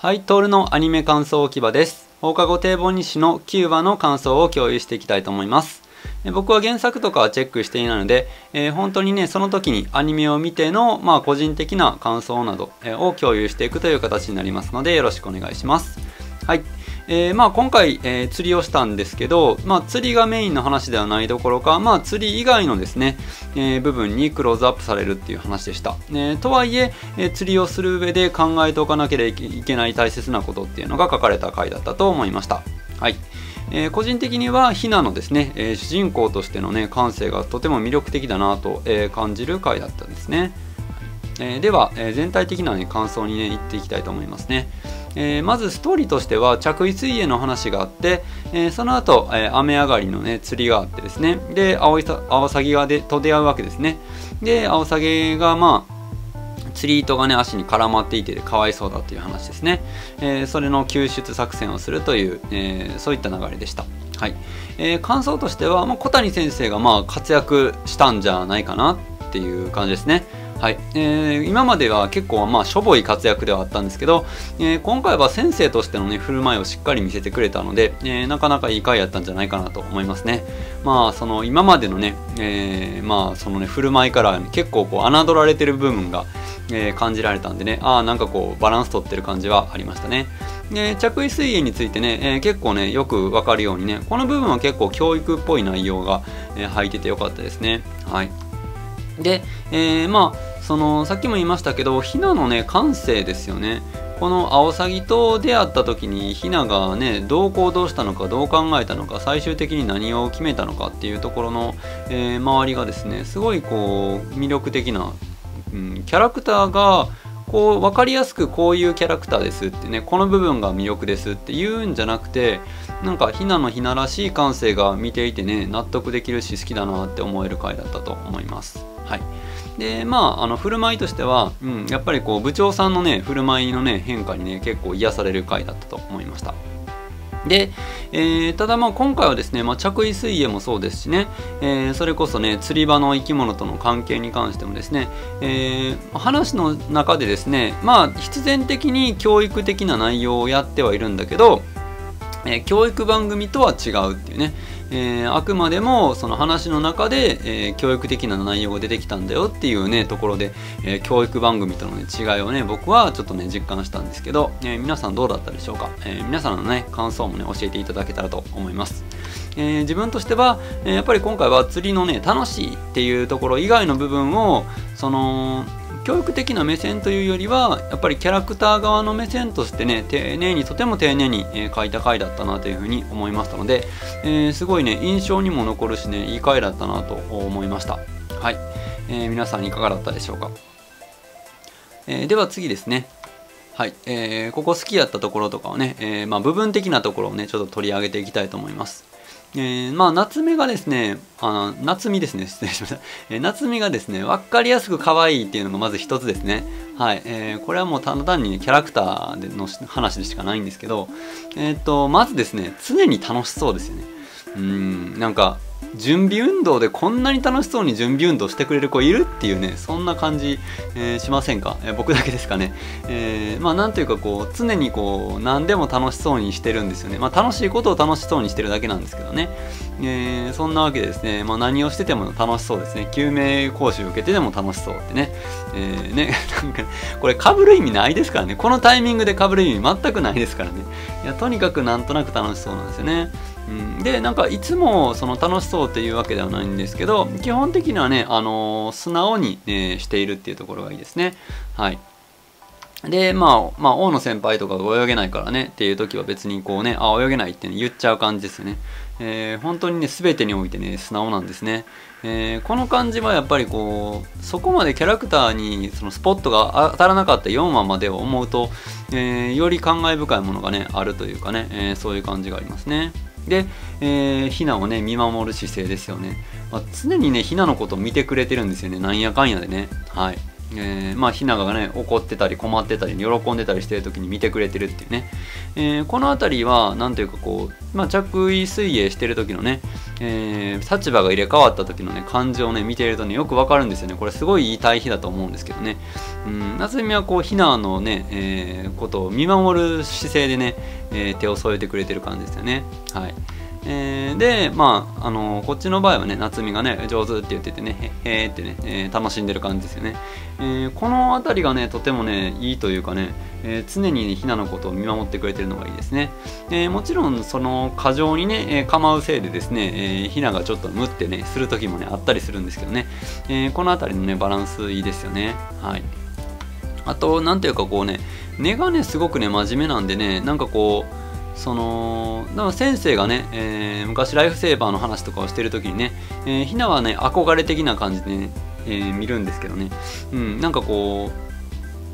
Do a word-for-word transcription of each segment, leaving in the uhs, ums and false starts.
はい、トールのアニメ感想置き場です。放課後堤防日誌のきゅうわの感想を共有していきたいと思います。僕は原作とかはチェックしていないので、えー、本当にねその時にアニメを見ての、まあ、個人的な感想などを共有していくという形になりますのでよろしくお願いします。はい、えーまあ、今回、えー、釣りをしたんですけど、まあ、釣りがメインの話ではないどころか、まあ、釣り以外のですね、えー、部分にクローズアップされるっていう話でした、えー、とはいえ、えー、釣りをする上で考えておかなければいけない大切なことっていうのが書かれた回だったと思いました。はい、えー、個人的にはヒナのですね、えー、主人公としてのね感性がとても魅力的だなと、えー、感じる回だったんですね。えー、では、えー、全体的な、ね、感想にねいっていきたいと思いますね。えー、まずストーリーとしては着衣水泳の話があって、えー、その後、えー、雨上がりの、ね、釣りがあってですね、でアオサギがでと出会うわけですね。でアオサギがまあ釣り糸がね足に絡まっていてかわいそうだという話ですね。えー、それの救出作戦をするという、えー、そういった流れでした。はい、えー、感想としては、まあ、小谷先生がまあ活躍したんじゃないかなっていう感じですね。はい、えー、今までは結構まあしょぼい活躍ではあったんですけど、えー、今回は先生としてのね振る舞いをしっかり見せてくれたので、えー、なかなかいい回やったんじゃないかなと思いますね。まあその今までのね、えー、まあそのね振る舞いから結構こう侮られてる部分が、えー、感じられたんでね、ああなんかこうバランス取ってる感じはありましたね。えー、着衣水泳についてね、えー、結構ねよくわかるようにねこの部分は結構教育っぽい内容が、えー、入っててよかったですね。はいで、えー、まあそのさっきも言いましたけどヒナのね感性ですよね。このアオサギと出会った時にヒナがねどう行動したのかどう考えたのか最終的に何を決めたのかっていうところの、えー、周りがですねすごいこう魅力的な、うん、キャラクターがこう分かりやすくこういうキャラクターですってねこの部分が魅力ですって言うんじゃなくてなんかヒナのヒナらしい感性が見ていてね納得できるし好きだなって思える回だったと思います。はい、でまああの振る舞いとしては、うん、やっぱりこう部長さんのね振る舞いのね変化にね結構癒される回だったと思いました。で、えー、ただまあ今回はですね、まあ、着衣水泳もそうですしね、えー、それこそね釣り場の生き物との関係に関してもですね、えー、話の中でですねまあ必然的に教育的な内容をやってはいるんだけど、えー、教育番組とは違うっていうね、えー、あくまでもその話の中で、えー、教育的な内容が出てきたんだよっていうねところで、えー、教育番組との、ね、違いをね僕はちょっとね実感したんですけど、えー、皆さんどうだったでしょうか。えー、皆さんのね感想もね教えていただけたらと思います。えー、自分としては、えー、やっぱり今回は釣りのね楽しいっていうところ以外の部分をその教育的な目線というよりはやっぱりキャラクター側の目線としてね丁寧にとても丁寧に、えー、書いた回だったなというふうに思いましたので、えー、すごいね印象にも残るしねいい回だったなと思いました。はい、えー、皆さんいかがだったでしょうか。えー、では次ですね。はい、えー、ここ好きやったところとかをね、えーまあ、部分的なところをねちょっと取り上げていきたいと思います。えー、まあ夏目がですねあ夏美ですね失礼しました、えー、夏美がですね分かりやすく可愛いっていうのがまず一つですね。はい、えー、これはもうただ単に、ね、キャラクターの話でしかないんですけど、えー、とまずですね常に楽しそうですよね。うーんなんか準備運動でこんなに楽しそうに準備運動してくれる子いるっていうねそんな感じ、えー、しませんか。えー、僕だけですかね。えー、まあなんというかこう常にこう何でも楽しそうにしてるんですよね。まあ楽しいことを楽しそうにしてるだけなんですけどね。えー、そんなわけでですね、まあ、何をしてても楽しそうですね。救命講習受けてでも楽しそうってね、えー、ねなんかこれかぶる意味ないですからね。このタイミングでかぶる意味全くないですからね。いやとにかくなんとなく楽しそうなんですよね。うん、でなんかいつもその楽しそうというわけではないんですけど基本的にはね、あのー、素直に、ね、しているっていうところがいいですね。はいで、まあ、まあ、大野先輩とかが泳げないからねっていう時は別にこうね、あ、泳げないって、ね、言っちゃう感じですよね。えー、本当にね、全てにおいてね、素直なんですね。えー、この感じはやっぱりこう、そこまでキャラクターにそのスポットが当たらなかったよんわまでを思うと、えー、より感慨深いものがね、あるというかね、えー、そういう感じがありますね。で、えー、ヒナをね見守る姿勢ですよね。まあ、常にねヒナのことを見てくれてるんですよね。なんやかんやでね。はい、えー、まあヒナがね怒ってたり困ってたり喜んでたりしてる時に見てくれてるっていうね、えー、この辺りは何というかこう、まあ、着衣水泳してる時のね、えー、立場が入れ替わった時のね感じをね見ているとねよくわかるんですよね。これすごいいい対比だと思うんですけどね、うん、夏海はこうヒナのね、えー、ことを見守る姿勢でね、えー、手を添えてくれてる感じですよね。はい、えー、でまああのー、こっちの場合はね夏海がね上手って言っててねへーってね、えー、楽しんでる感じですよね。えー、この辺りがねとてもねいいというかね、えー、常にひなのことを見守ってくれてるのがいいですね。えー、もちろんその過剰にね構うせいでですね、えー、ひながちょっとムってねする時もねあったりするんですけどね、えー、この辺りのねバランスいいですよね。はい、あとなんていうかこうね根がねすごくね真面目なんでねなんかこうそのだから先生がね、えー、昔ライフセーバーの話とかをしてる時にね、えー、ひなはね憧れ的な感じでね、えー、見るんですけどね、うん、なんかこ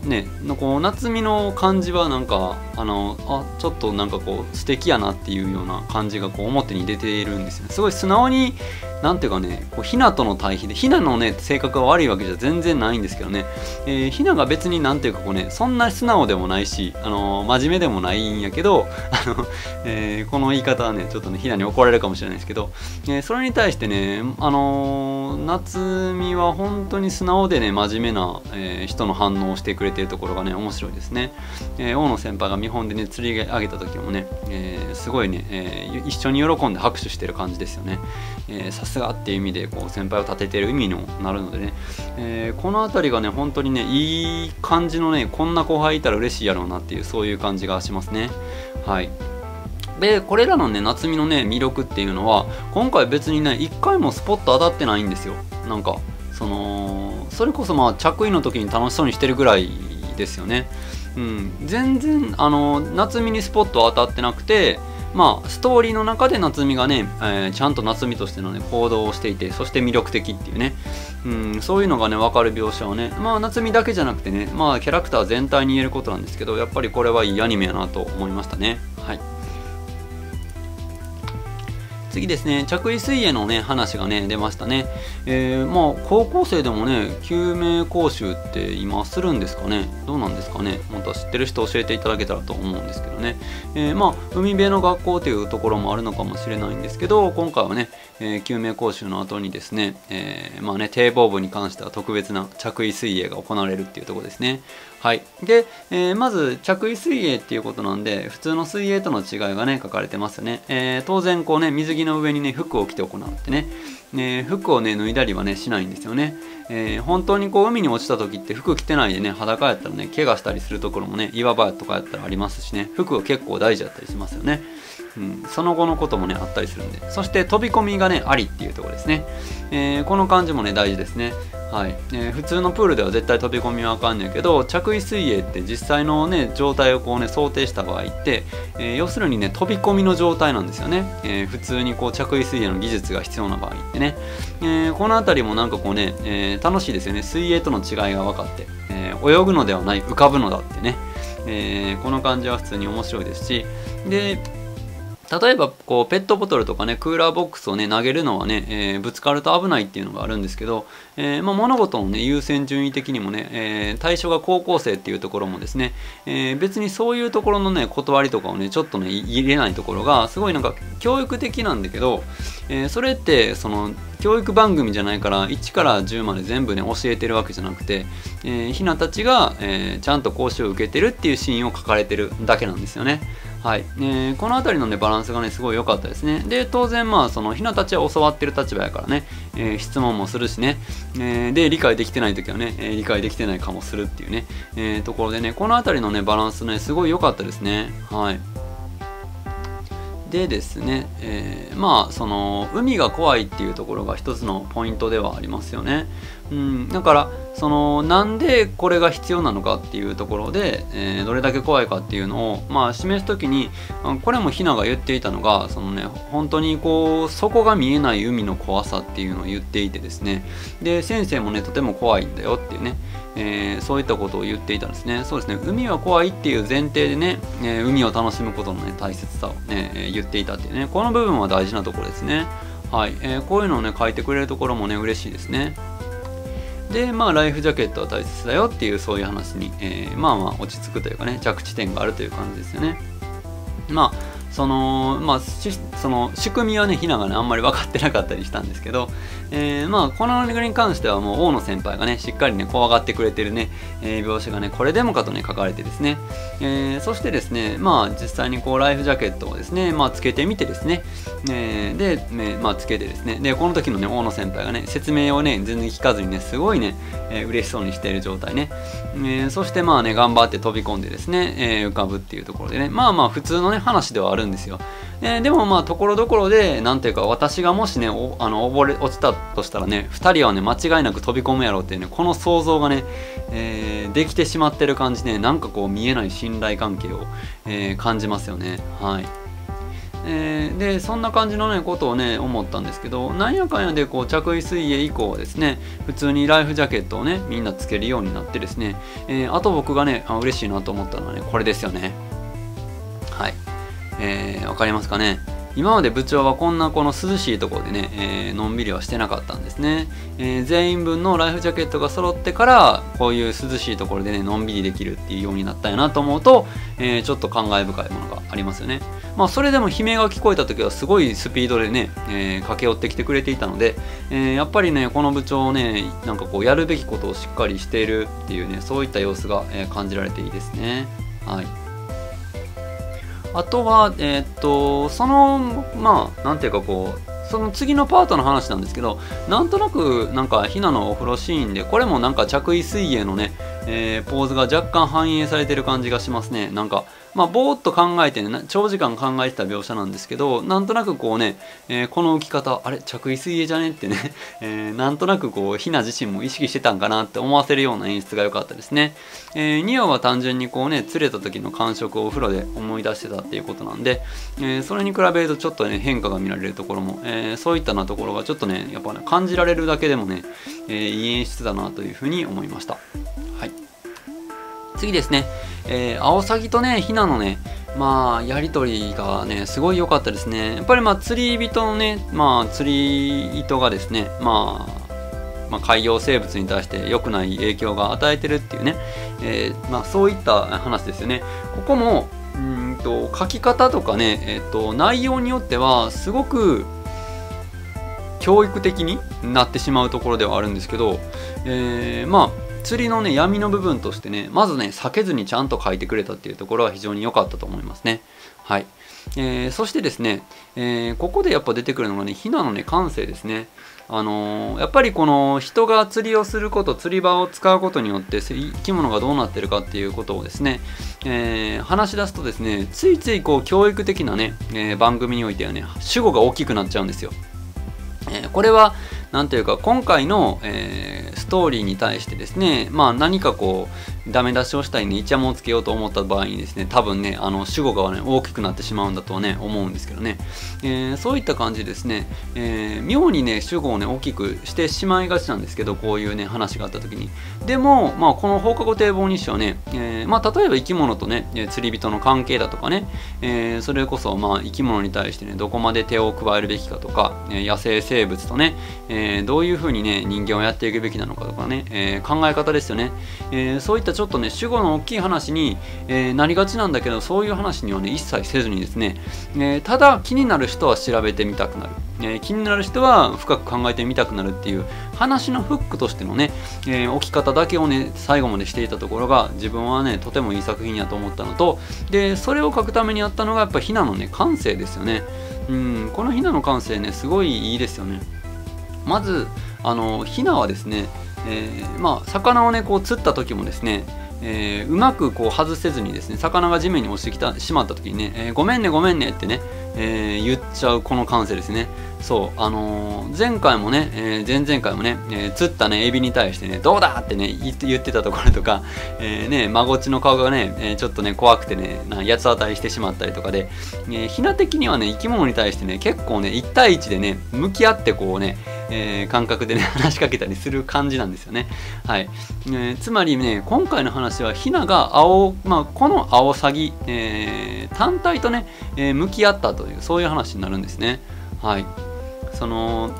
うねこう夏海の感じはなんかあのあちょっとなんかこう素敵やなっていうような感じがこう表に出ているんですよね。すごい素直になんていうかねこうひなとの対比でひなのね性格が悪いわけじゃ全然ないんですけどね、えー、ひなが別になんていうかこうねそんな素直でもないし、あのー、真面目でもないんやけどあの、えー、この言い方はねちょっとねひなに怒られるかもしれないですけど、えー、それに対してね、あのー、夏海は本当に素直でね真面目な、えー、人の反応をしてくれてるところがね面白いですね。えー、大野先輩が見本でね釣り上げた時もね、えー、すごいね、えー、一緒に喜んで拍手してる感じですよね。えーっていう意味でこう先輩を立ててる意味にもなるのでね、えー、この辺りがね本当にねいい感じのねこんな後輩いたら嬉しいやろうなっていうそういう感じがしますね。はいでこれらのね夏海のね魅力っていうのは今回別にねいっかいもスポット当たってないんですよ。なんかそのそれこそまあ着衣の時に楽しそうにしてるぐらいですよね。うん、全然あの夏海にスポット当たってなくてまあ、ストーリーの中で夏海がね、えー、ちゃんと夏海としての、ね、行動をしていてそして魅力的っていうね、うん、そういうのがね分かる描写をね、まあ、夏海だけじゃなくてね、まあ、キャラクター全体に言えることなんですけどやっぱりこれはいいアニメやなと思いましたね。はい、次ですね着衣水泳のね話がね出ましたね。えー、まあ高校生でもね救命講習って今するんですかねどうなんですかねまた知ってる人教えていただけたらと思うんですけどね、えー、まあ海辺の学校というところもあるのかもしれないんですけど今回はね、えー、救命講習の後にですね、えー、まあね堤防部に関しては特別な着衣水泳が行われるっていうところですね。はいで、えー、まず着衣水泳っていうことなんで普通の水泳との違いがね書かれてますよね。えー、当然こうね水着の上にね服を着て行ってねね、服をね脱いだりはねしないんですよね。えー、本当にこう海に落ちた時って服着てないでね裸やったらね怪我したりするところもね岩場とかやったらありますしね服は結構大事だったりしますよね。うん、その後のこともねあったりするんでそして飛び込みがねありっていうところですね。えー、この感じもね大事ですね。はいえー、普通のプールでは絶対飛び込みはあかんねんけど着衣水泳って実際のね状態をこうね想定した場合って、えー、要するにね飛び込みの状態なんですよね。えー、普通にこう着衣水泳の技術が必要な場合ってね、えー、この辺りもなんかこうね、えー、楽しいですよね。水泳との違いが分かって、えー、泳ぐのではない浮かぶのだってね、えー、この感じは普通に面白いですしで例えばこうペットボトルとかねクーラーボックスをね投げるのはね、えー、ぶつかると危ないっていうのがあるんですけど、えーまあ、物事のね優先順位的にもね、えー、対象が高校生っていうところもですね、えー、別にそういうところのね断りとかをねちょっとね入れないところがすごいなんか教育的なんだけど、えー、それってその教育番組じゃないからいちからじゅうまで全部ね教えてるわけじゃなくて、えー、ひなたちが、えー、ちゃんと講習を受けてるっていうシーンを書かれてるだけなんですよね。はいえー、この辺りの、ね、バランスがねすごい良かったですね。で当然まあそのひなたちは教わってる立場やからね、えー、質問もするしね、えー、で理解できてない時はね、えー、理解できてないかもするっていうね、えー、ところでねこの辺りのねバランスねすごい良かったですね。はいでですね、えー、まあその海が怖いっていうところが一つのポイントではありますよね。うん、だからそのなんでこれが必要なのかっていうところで、えー、どれだけ怖いかっていうのを、まあ、示す時にこれもひなが言っていたのがそのね本当にこう底が見えない海の怖さっていうのを言っていてですねで先生もねとても怖いんだよっていうね、えー、そういったことを言っていたんですね。そうですね海は怖いっていう前提でね、えー、海を楽しむことの、ね、大切さをね、えー、言っていたっていうねこの部分は大事なところですね。はいえー、こういうのをね書いてくれるところもね嬉しいですね。でまあライフジャケットは大切だよっていうそういう話に、えー、まあまあ落ち着くというかね、着地点があるという感じですよね。まあそのまあ、その仕組みはねひながねあんまり分かってなかったりしたんですけど、えー、まあこのレグに関してはもう大野先輩がねしっかりね怖がってくれてるね、えー、描写がねこれでもかとね書かれてですね、えー、そしてですねまあ実際にこうライフジャケットをですねまあつけてみてですね、えー、で、ね、まあつけてですねでこの時のね大野先輩がね説明をね全然聞かずにねすごいね、えー、嬉しそうにしている状態ね、えー、そしてまあね頑張って飛び込んでですね、えー、浮かぶっていうところでねまあまあ普通のね話ではあるんですよ。えー、でもまあところどころで何ていうか私がもしねおあの溺れ落ちたとしたらねふたりはね間違いなく飛び込むやろうっていうねこの想像がね、えー、できてしまってる感じねなんかこう見えない信頼関係を、えー、感じますよね。はいえー、でそんな感じの、ね、ことをね思ったんですけどなんやかんやでこう着衣水泳以降はですね普通にライフジャケットをねみんなつけるようになってですね、えー、あと僕がねあ嬉しいなと思ったのはねこれですよね。はいえー、わかりますかね。今まで部長はこんなこの涼しいところでね、えー、のんびりはしてなかったんですね、えー、全員分のライフジャケットが揃ってからこういう涼しいところでねのんびりできるっていうようになったんやなと思うと、えー、ちょっと感慨深いものがありますよね。まあそれでも悲鳴が聞こえた時はすごいスピードでね、えー、駆け寄ってきてくれていたので、えー、やっぱりねこの部長ねなんかこうやるべきことをしっかりしているっていうねそういった様子が感じられていいですね。はいあとは、えー、っと、その、まあ、なんていうかこう、その次のパートの話なんですけど、なんとなく、なんか、ひなのお風呂シーンで、これもなんか着衣水泳のね、えー、ポーズが若干反映されてる感じがしますね。なんか、まあ、ぼーっと考えてね、長時間考えてた描写なんですけど、なんとなくこうね、えー、この浮き方、あれ、着衣水泳じゃねってね、えー、なんとなくこう、ひな自身も意識してたんかなって思わせるような演出が良かったですね。えー、におは単純にこうね、釣れた時の感触をお風呂で思い出してたっていうことなんで、えー、それに比べるとちょっとね、変化が見られるところも、えー、そういったなところがちょっとね、やっぱね、感じられるだけでもね、えー、いい演出だなというふうに思いました。はい。次ですね、えー、アオサギとねヒナのねまあやり取りがねすごい良かったですね。やっぱりまあ釣り人のねまあ釣り糸がですねまあまあ、海洋生物に対して良くない影響が与えてるっていうね、えー、まあそういった話ですよね。ここもうんと書き方とかねえっと内容によってはすごく教育的になってしまうところではあるんですけど、えー、まあ釣りのね闇の部分としてねまずね避けずにちゃんと書いてくれたっていうところは非常に良かったと思いますね。はい、えー、そしてですね、えー、ここでやっぱ出てくるのがねヒナのね感性ですね。あのー、やっぱりこの人が釣りをすること釣り場を使うことによって生き物がどうなってるかっていうことをですね、えー、話し出すとですねついついこう教育的なね、えー、番組においてはね主語が大きくなっちゃうんですよ。えー、これはなんていうか今回の、えー、ストーリーに対してですね、まあ、何かこうダメ出しをしたりねイチャモンつけようと思った場合にですね多分ねあの主語が、ね、大きくなってしまうんだとはね思うんですけどね、えー、そういった感じですね、えー、妙にね主語をね大きくしてしまいがちなんですけどこういうね話があった時にでも、まあ、この放課後堤防日誌はね、えーまあ、例えば生き物とね釣り人の関係だとかね、えー、それこそ、まあ、生き物に対してねどこまで手を加えるべきかとか野生生物とね、えーえー、どういうふうにね人間をやっていくべきなのかとかね、えー、考え方ですよね、えー、そういったちょっとね主語の大きい話に、えー、なりがちなんだけどそういう話にはね一切せずにですね、えー、ただ気になる人は調べてみたくなる、えー、気になる人は深く考えてみたくなるっていう話のフックとしてのね、えー、置き方だけをね最後までしていたところが自分はねとてもいい作品やと思ったのとでそれを書くためにやったのがやっぱヒナのね感性ですよね。うんこのヒナの感性ねすごいいいですよね。まずあのヒナはですね、えーまあ、魚をねこう釣った時もですね、えー、うまくこう外せずにですね魚が地面に落ちてきたしまった時にね、えー、ごめんねごめんねってね、えー、言っちゃうこの感性ですね。そうあのー、前回もね、えー、前々回もね、えー、釣ったねエビに対してねどうだってね言って、言ってたところとか、えー、ね孫っちの顔がね、えー、ちょっとね怖くてねなんか八つ当たりしてしまったりとかで、えー、ひな的にはね生き物に対してね結構ねいち対いちでね向き合ってこうねえー、感覚でね話しかけたりする感じなんですよね。はい、えー、つまりね今回の話はヒナが青、まあ、このアオサギ、えー、単体とね、えー、向き合ったというそういう話になるんですね。はい、その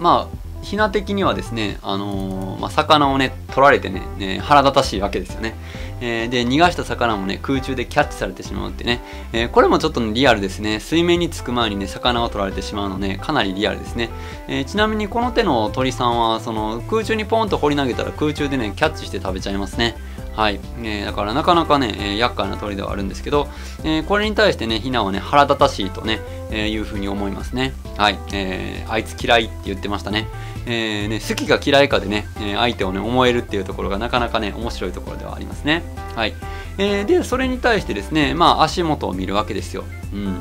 まあヒナ的にはですね、あのーまあ、魚をね取られて ね, ね腹立たしいわけですよね。えー、で逃がした魚もね空中でキャッチされてしまうってね、えー、これもちょっと、ね、リアルですね。水面につく前にね魚を取られてしまうのね、かなりリアルですね。えー、ちなみにこの手の鳥さんはその空中にポンと放り投げたら空中でねキャッチして食べちゃいますね。はい、えー、だからなかなかね、えー、厄介な鳥ではあるんですけど、えー、これに対してねヒナはね腹立たしいとね、えー、いうふうに思いますね。はい、えー、あいつ嫌いって言ってましたね。えー、ね好きか嫌いかでね、えー、相手をね思えるっていうところがなかなかね面白いところではありますね。はい、えー、でそれに対してですね、まあ足元を見るわけですよ。うん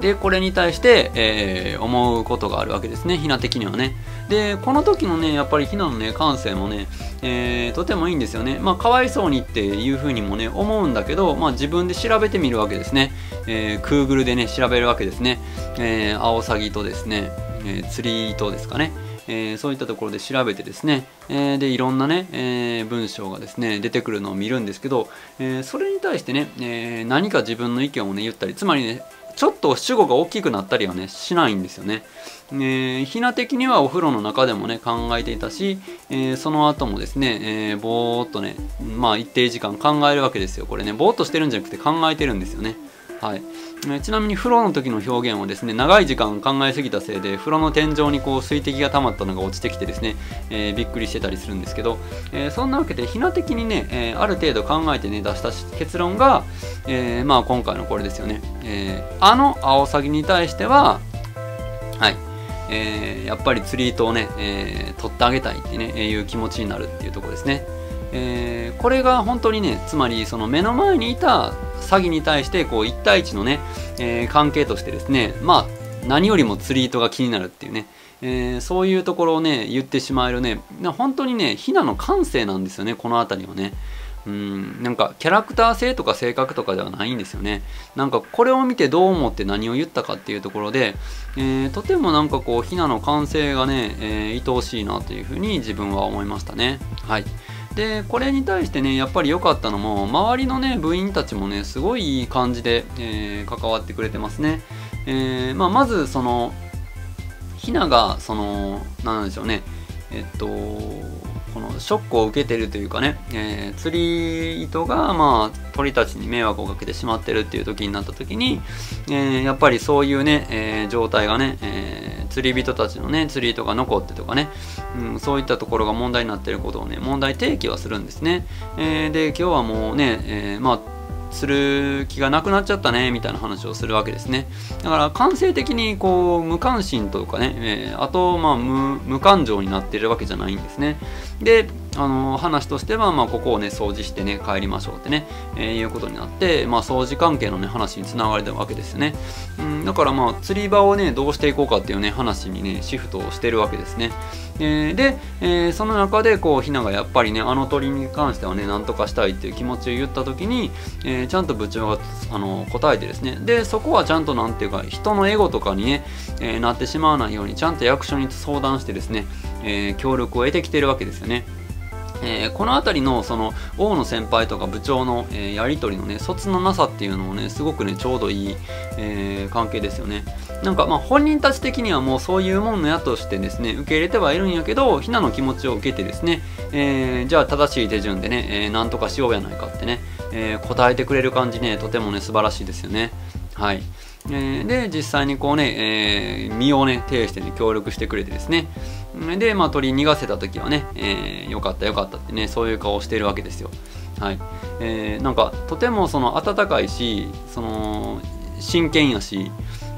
でこれに対して、えー、思うことがあるわけですね、ヒナ的にはね。でこの時のねやっぱりヒナのね感性もね、えー、とてもいいんですよね。まあかわいそうにっていうふうにもね思うんだけど、まあ、自分で調べてみるわけですね。えー、Google でね調べるわけですね。えー、アオサギとですね、えー、釣りとですかね、えー、そういったところで調べてですね、えー、でいろんなね、えー、文章がですね出てくるのを見るんですけど、えー、それに対してね、えー、何か自分の意見をね言ったり、つまりねちょっと主語が大きくなったりはねしないんですよね。えー、ヒナ的にはお風呂の中でもね考えていたし、えー、その後もですね、えー、ぼーっとねまあ一定時間考えるわけですよ。これねぼーっとしてるんじゃなくて考えてるんですよね。はい、えー、ちなみに風呂の時の表現はですね、長い時間考えすぎたせいで風呂の天井にこう水滴が溜まったのが落ちてきてですね、えー、びっくりしてたりするんですけど、えー、そんなわけでヒナ的にね、えー、ある程度考えてね出した結論が、えー、まあ今回のこれですよね。えー、あのアオサギに対しては、はいえー、やっぱり釣り糸をね、えー、取ってあげたいってね、えー、いう気持ちになるっていうところですね。えー、これが本当にね、つまりその目の前にいたサギに対してこういち対いちのね、えー、関係としてですね、まあ何よりも釣り糸が気になるっていうね、えー、そういうところをね言ってしまえるね、本当にねヒナの感性なんですよね、この辺りはね。うん、なんかキャラクター性とか性格とかではないんですよね。なんかこれを見てどう思って何を言ったかっていうところで、えー、とてもなんかこうヒナの感性がね、えー、愛おしいなというふうに自分は思いましたね。はい、でこれに対してねやっぱり良かったのも、周りのね部員たちもねすごいいい感じで、えー、関わってくれてますね。えーまあ、まずそのヒナがそのなんでしょうね、えっとこのショックを受けてるというかね、えー、釣り糸がまあ鳥たちに迷惑をかけてしまってるっていう時になった時に、えー、やっぱりそういうね、えー、状態がね、えー、釣り人たちのね釣り糸が残ってとかね、うん、そういったところが問題になってることをね問題提起はするんですね。えー、で今日はもうね、えー、まあする気がなくなっちゃったねみたいな話をするわけですね。だから感性的にこう無関心とかね、えー、あとまあ 無, 無感情になっているわけじゃないんですね。であの話としては、まあ、ここをね掃除してね帰りましょうってね、えー、いうことになって、まあ、掃除関係のね話につながれたわけですよね。うん、だからまあ釣り場をねどうしていこうかっていうね話にねシフトをしてるわけですね。えー、で、えー、その中でこうヒナがやっぱりねあの鳥に関してはねなんとかしたいっていう気持ちを言った時に、えー、ちゃんと部長があの答えてですね、でそこはちゃんとなんていうか人のエゴとかにね、えー、なってしまわないようにちゃんと役所に相談してですね、えー、協力を得てきてるわけですよね。えー、この辺りのその大野先輩とか部長の、えー、やり取りのねそつのなさっていうのをねすごくねちょうどいい、えー、関係ですよね。なんかまあ本人たち的にはもうそういうもんのやとしてですね受け入れてはいるんやけど、ヒナの気持ちを受けてですね、えー、じゃあ正しい手順でね、えー、なんとかしようやないかってね、えー、答えてくれる感じねとてもね素晴らしいですよね。はい、えー、で実際にこうね、えー、身をね呈して、ね、協力してくれてですね、でまあ鳥逃がせた時はね、えー、よかったよかったってねそういう顔をしているわけですよ。はい、えー、なんかとてもその温かいしその真剣やし、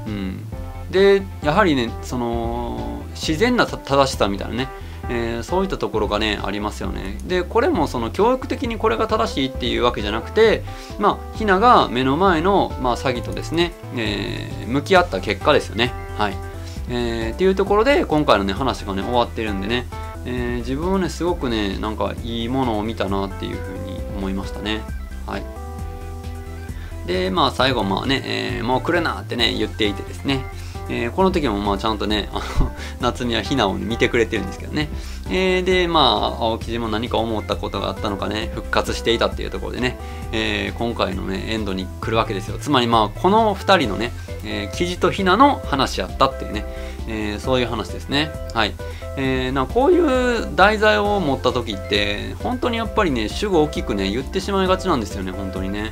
うん、でやはりねその自然な正しさみたいなね、えー、そういったところがねありますよね。でこれもその教育的にこれが正しいっていうわけじゃなくて、まあヒナが目の前の、まあ、詐欺とですね、えー、向き合った結果ですよね。はい、えー、っていうところで今回のね話がね終わってるんでね、えー、自分はねすごくねなんかいいものを見たなっていうふうに思いましたね。はい、でまあ最後まあね、えー、もう来るなってね言っていてですね、えー、この時もまあちゃんとね、あの夏美はひなを見てくれてるんですけどね、えー、でまあ青木島も何か思ったことがあったのかね、復活していたっていうところでね、えー、今回のねエンドに来るわけですよ。つまりまあこのふたりのね、えー、キジとひなの話やったっていうね、えー、そういう話ですね。はい、えー、なんかこういう題材を持った時って本当にやっぱりね主語大きくね言ってしまいがちなんですよね、本当にね。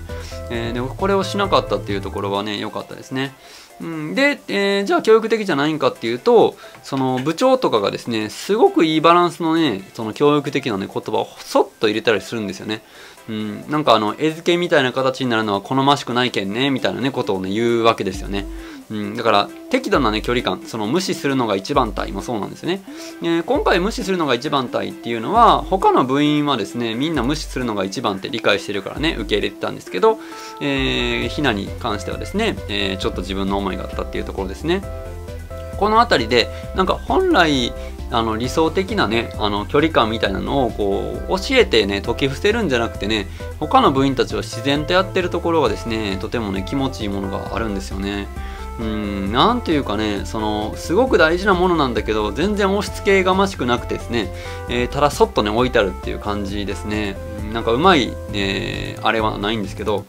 えー、でもこれをしなかったっていうところはね良かったですね。うん、で、えー、じゃあ教育的じゃないんかっていうと、その部長とかがですねすごくいいバランスのねその教育的なね言葉をそっと入れたりするんですよね。うん、なんかあの絵付けみたいな形になるのは好ましくないけんねみたいなねことをね言うわけですよね。うん、だから適度なね距離感、その無視するのが一番隊もそうなんですね。えー、今回無視するのが一番隊っていうのは他の部員はですねみんな無視するのが一番って理解してるからね受け入れてたんですけど、えー、ひなに関してはですね、えー、ちょっと自分の思いがあったっていうところですね。この辺りでなんか本来あの理想的なねあの距離感みたいなのをこう教えてね解き伏せるんじゃなくてね、他の部員たちは自然とやってるところがですねとてもね気持ちいいものがあるんですよね。うーん、なんというかね、そのすごく大事なものなんだけど全然押し付けがましくなくてですね、えー、ただそっとね置いてあるっていう感じですね。なんかうまい、えー、あれはないんですけど、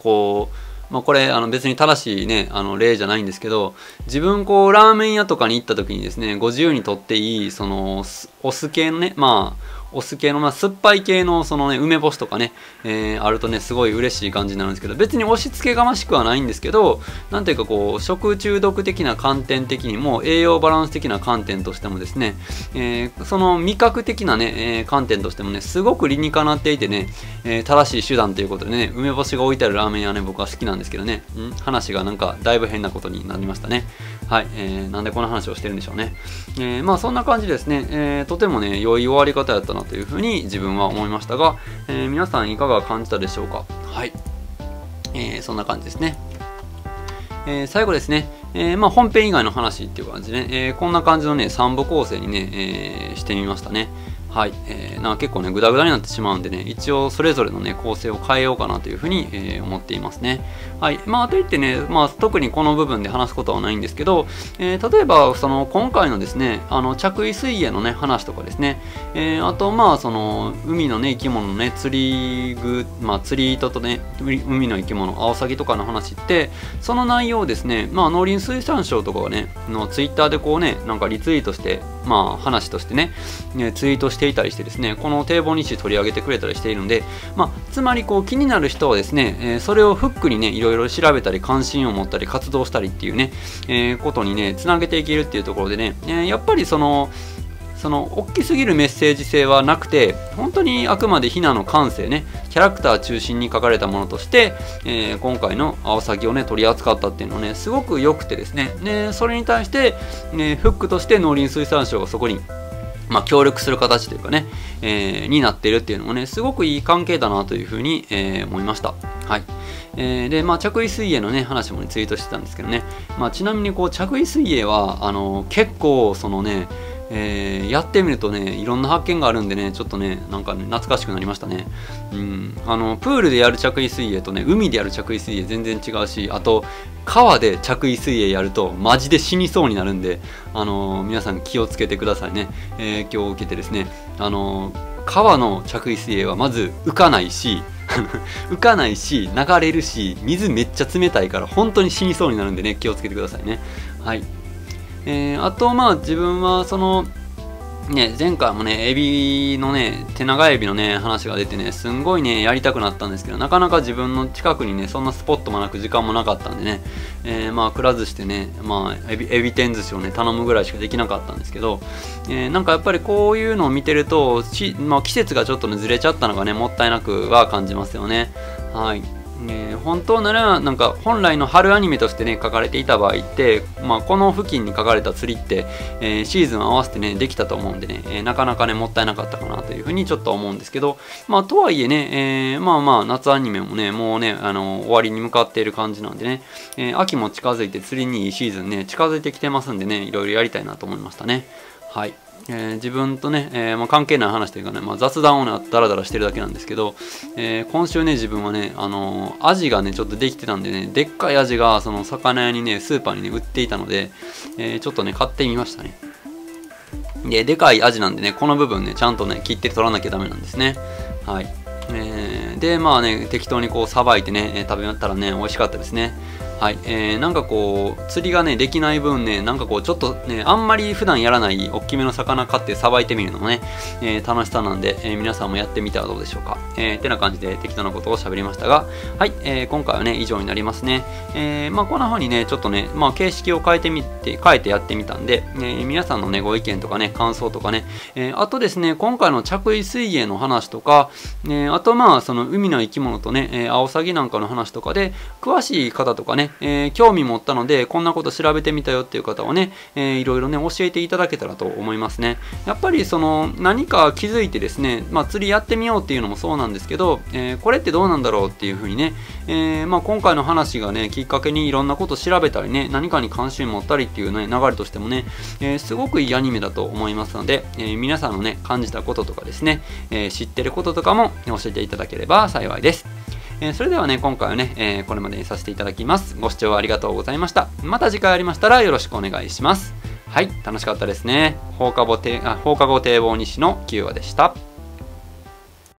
こうまあこれあの別に正しいねあの例じゃないんですけど、自分こうラーメン屋とかに行った時にですねご自由にとっていいそのお酢系のねまあお酢系のまあ酸っぱい系のそのね梅干しとかね、えー、あるとねすごい嬉しい感じになるんですけど、別に押し付けがましくはないんですけど、なんていうかこう食中毒的な観点的にも栄養バランス的な観点としてもですね、えー、その味覚的なね、えー、観点としてもねすごく理にかなっていてね、えー、正しい手段ということでね梅干しが置いてあるラーメン屋ね僕は好きなんですけどね、ん話がなんかだいぶ変なことになりましたね。はい、えー、なんでこの話をしてるんでしょうね。えー、まあそんな感じですね、えー、とてもね良い終わり方やったなというふうに自分は思いましたが、えー、皆さんいかが感じたでしょうか。はい、えー、そんな感じですね。えー、最後ですね、えーまあ、本編以外の話っていう感じでね、えー、こんな感じのねさん部構成にね、えー、してみましたね。はい、えー、なんか結構ねグダグダになってしまうんでね、一応それぞれのね構成を変えようかなというふうに、えー、思っていますね。はい、まあといってね、まあ、特にこの部分で話すことはないんですけど、えー、例えばその今回のですねあの着衣水泳のね話とかですね、えー、あとまあその海のね生き物のね釣り具、まあ、釣り糸とね海の生き物アオサギとかの話って、その内容をですね、まあ、農林水産省とかがねのツイッターでこうねなんかリツイートしてまあ話としてねツイートしていたりしてですね、この堤防日誌取り上げてくれたりしているので、まあ、つまりこう気になる人はですね、えー、それをフックにねいろいろ調べたり関心を持ったり活動したりっていうね、えー、ことにねつなげていけるっていうところでね、えー、やっぱりそのその大きすぎるメッセージ性はなくて、本当にあくまでひなの感性ねキャラクター中心に書かれたものとして、えー、今回のアオサギをね取り扱ったっていうのはねすごく良くてですね、でそれに対して、えー、フックとして農林水産省がそこにまあ協力する形というかね、えー、になっているっていうのもねすごくいい関係だなというふうに、えー、思いました。はい、えー、でまあ着衣水泳のね話も、ね、ツイートしてたんですけどね、まあ、ちなみにこう着衣水泳はあのー、結構そのねえー、やってみるとねいろんな発見があるんでねちょっとねなんかね懐かしくなりましたね。うん、あのプールでやる着衣水泳とね海でやる着衣水泳全然違うし、あと川で着衣水泳やるとマジで死にそうになるんで、あのー、皆さん気をつけてくださいね。影響を受けてですね、あのー、川の着衣水泳はまず浮かないし浮かないし流れるし水めっちゃ冷たいから本当に死にそうになるんでね気をつけてくださいね。はい、えー、あとまあ自分はそのね前回もねエビのね手長エビのね話が出てねすんごいねやりたくなったんですけど、なかなか自分の近くにねそんなスポットもなく時間もなかったんでね、えー、まあくら寿司でねまあエビ、エビ天寿司をね頼むぐらいしかできなかったんですけど、えー、なんかやっぱりこういうのを見てると、まあ、季節がちょっとねずれちゃったのがねもったいなくは感じますよね。はい、えー、本当ならなんか本来の春アニメとしてね書かれていた場合って、まあ、この付近に書かれた釣りって、えー、シーズン合わせてねできたと思うんでね、えー、なかなかねもったいなかったかなというふうにちょっと思うんですけど、まあとはいえね、えー、まあまあ夏アニメもねもうねあの終わりに向かっている感じなんでね、えー、秋も近づいて釣りにいいシーズンね近づいてきてますんでねいろいろやりたいなと思いましたね。はい。えー、自分とね、えーまあ、関係ない話というかね、まあ、雑談をねダラダラしてるだけなんですけど、えー、今週ね自分はね、あのー、アジがねちょっとできてたんでね、でっかいアジがその魚屋にねスーパーにね売っていたので、えー、ちょっとね買ってみましたね。ででかいアジなんでね、この部分ねちゃんとね切って取らなきゃダメなんですね。はい、えー、でまあね適当にこうさばいてね食べたらね美味しかったですね。はい、えー、なんかこう釣りがねできない分ね、なんかこうちょっとねあんまり普段やらないおっきめの魚買ってさばいてみるのもね、えー、楽しさなんで、えー、皆さんもやってみてはどうでしょうか。えー、てな感じで適当なことを喋りましたが、はい、えー、今回はね以上になりますね。えー、まあこんな風にねちょっとね、まあ、形式を変えてみて変えてやってみたんで、えー、皆さんのねご意見とかね感想とかね、えー、あとですね今回の着衣水泳の話とか、えー、あとまあその海の生き物とね、えー、アオサギなんかの話とかで詳しい方とかね、えー、興味持ったのでこんなこと調べてみたよっていう方はね、えー、いろいろね教えていただけたらと思いますね。やっぱりその何か気づいてですね、まあ、釣りやってみようっていうのもそうなんですけど、えー、これってどうなんだろうっていうふうにね、えーまあ、今回の話がねきっかけにいろんなこと調べたりね、何かに関心持ったりっていう、ね、流れとしてもね、えー、すごくいいアニメだと思いますので、えー、皆さんのね感じたこととかですね、えー、知ってることとかも教えていただければ幸いです。えー、それではね今回はね、えー、これまでにさせていただきます。ご視聴ありがとうございました。また次回ありましたらよろしくお願いします。はい、楽しかったですね。放課後、てあ放課後堤防西のきゅうわでした。